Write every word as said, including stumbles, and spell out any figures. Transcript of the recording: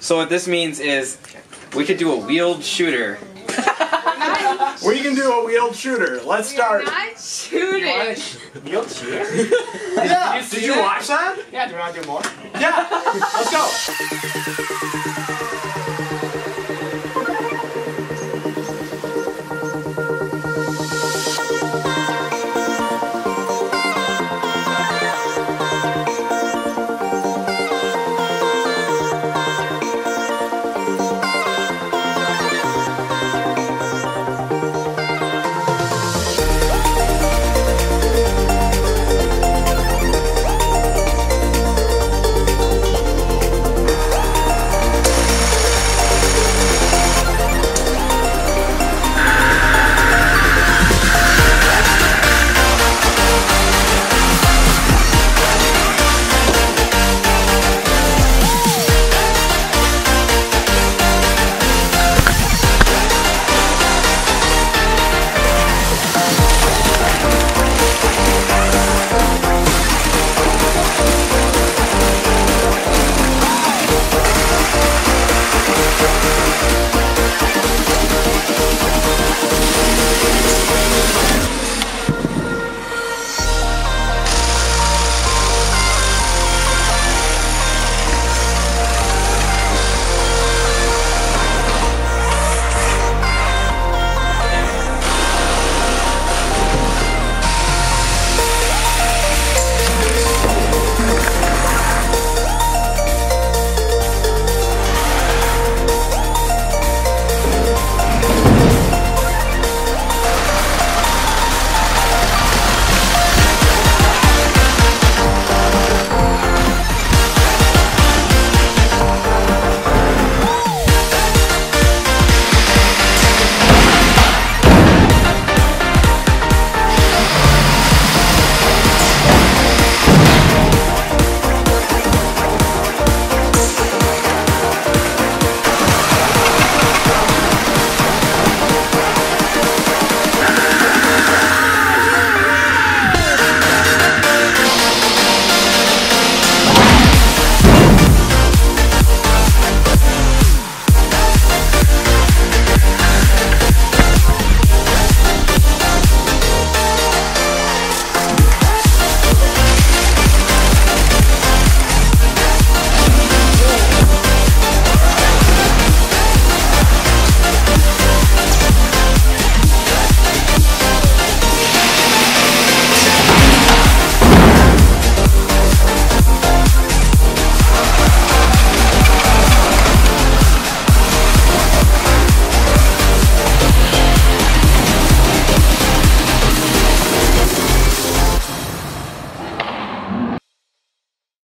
So what this means is we could do a wheeled shooter. We can do a wheeled shooter. Let's start. We are not shooting. Wheeled shooter? Yeah. Did you, Did you watch that? Yeah. Do we not do more? Yeah. Let's go.